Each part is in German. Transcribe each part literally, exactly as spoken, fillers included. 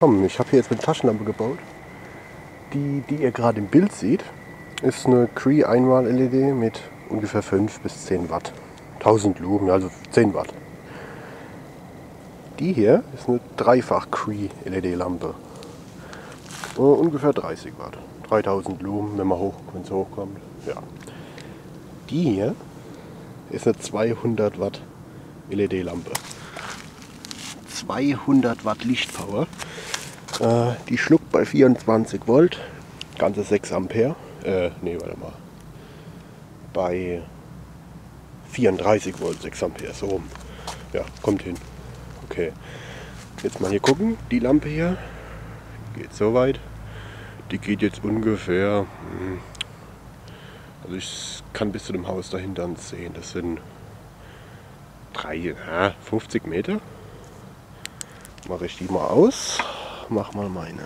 Komm, ich habe hier jetzt eine Taschenlampe gebaut. Die, die ihr gerade im Bild seht, ist eine Cree Einmal-L E D mit ungefähr fünf bis zehn Watt. tausend Lumen, also zehn Watt. Die hier ist eine dreifach Cree L E D-Lampe. Uh, ungefähr dreißig Watt. dreitausend Lumen, wenn man hoch, wenn es hochkommt. Ja. Die hier ist eine zweihundert Watt L E D-Lampe. zweihundert Watt Lichtpower. Äh, die schluckt bei vierundzwanzig Volt ganze sechs Ampere. Äh, nee, warte mal. Bei vierunddreißig Volt sechs Ampere. So. Ja, kommt hin. Okay. Jetzt mal hier gucken. Die Lampe hier geht so weit. Die geht jetzt ungefähr. Also ich kann bis zu dem Haus dahinter sehen. Das sind drei, fünfzig Meter. Mache ich die mal aus, mach mal meine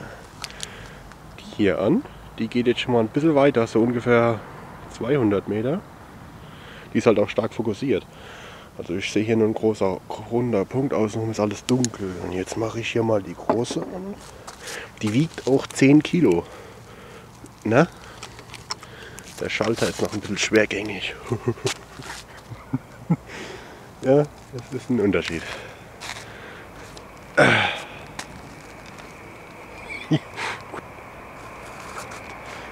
die hier an, die geht jetzt schon mal ein bisschen weiter, so ungefähr zweihundert Meter. Die ist halt auch stark fokussiert, also ich sehe hier nur ein großer runder Punkt, außenrum ist alles dunkel. Und jetzt mache ich hier mal die große an, die wiegt auch zehn Kilo, ne? Der Schalter ist noch ein bisschen schwergängig. Ja, das ist ein Unterschied.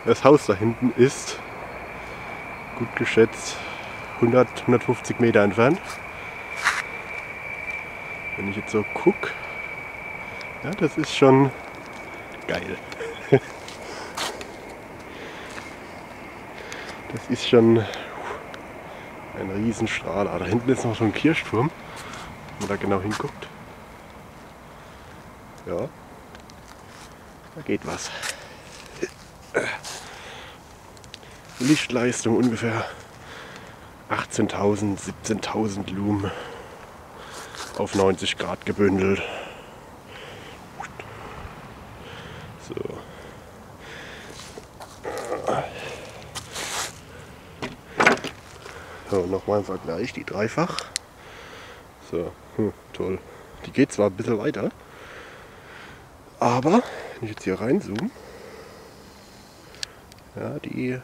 Das Haus da hinten ist, gut geschätzt, hundert, hundertfünfzig Meter entfernt. Wenn ich jetzt so gucke, ja, das ist schon geil. Das ist schon ein Riesenstrahler. Da hinten ist noch so ein Kirchturm, wenn man da genau hinguckt. Ja, da geht was. Lichtleistung ungefähr achtzehntausend, siebzehntausend Lumen auf neunzig Grad gebündelt. So. So, nochmal im Vergleich, die dreifach. So, hm, toll. Die geht zwar ein bisschen weiter, aber wenn ich jetzt hier reinzoome, ja, die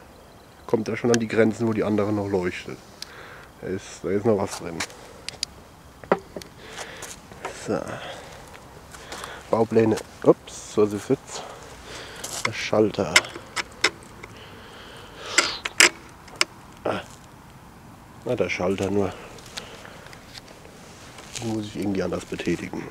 kommt da schon an die Grenzen, wo die andere noch leuchtet. Da ist, da ist noch was drin. So. Baupläne. Ups, was ist jetzt? Der Schalter. Ah. Na, der Schalter nur. Den muss ich irgendwie anders betätigen.